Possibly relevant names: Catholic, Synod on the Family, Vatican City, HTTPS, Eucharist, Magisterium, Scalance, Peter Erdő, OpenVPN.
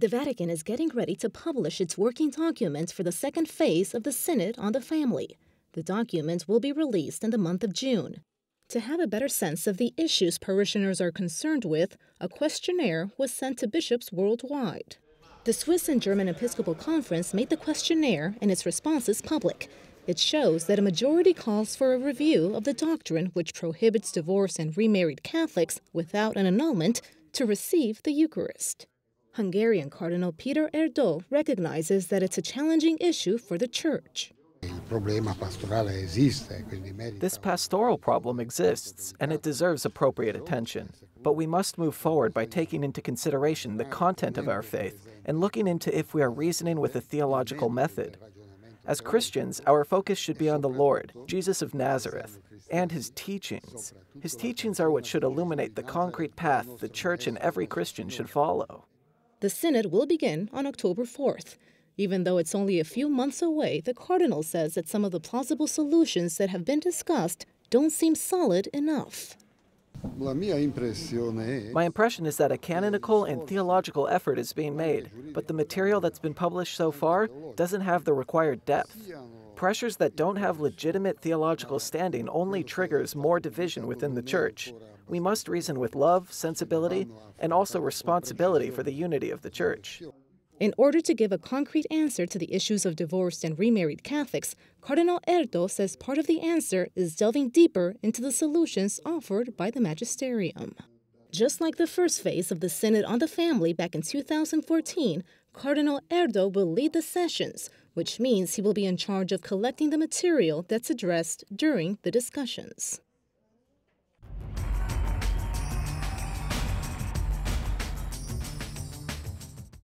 The Vatican is getting ready to publish its working documents for the second phase of the Synod on the Family. The documents will be released in the month of June. To have a better sense of the issues parishioners are concerned with, a questionnaire was sent to bishops worldwide. The Swiss and German Episcopal Conference made the questionnaire and its responses public. It shows that a majority calls for a review of the doctrine which prohibits divorced and remarried Catholics without an annulment to receive the Eucharist. Hungarian Cardinal Peter Erdő recognizes that it's a challenging issue for the Church. This pastoral problem exists, and it deserves appropriate attention. But we must move forward by taking into consideration the content of our faith and looking into if we are reasoning with a theological method. As Christians, our focus should be on the Lord, Jesus of Nazareth, and his teachings. His teachings are what should illuminate the concrete path the Church and every Christian should follow. The Synod will begin on October 4th. Even though it's only a few months away, the Cardinal says that some of the plausible solutions that have been discussed don't seem solid enough. My impression is that a canonical and theological effort is being made, but the material that's been published so far doesn't have the required depth. Pressures that don't have legitimate theological standing only triggers more division within the Church. We must reason with love, sensibility, and also responsibility for the unity of the Church. In order to give a concrete answer to the issues of divorced and remarried Catholics, Cardinal Erdő says part of the answer is delving deeper into the solutions offered by the Magisterium. Just like the first phase of the Synod on the Family back in 2014, Cardinal Erdő will lead the sessions, which means he will be in charge of collecting the material that's addressed during the discussions.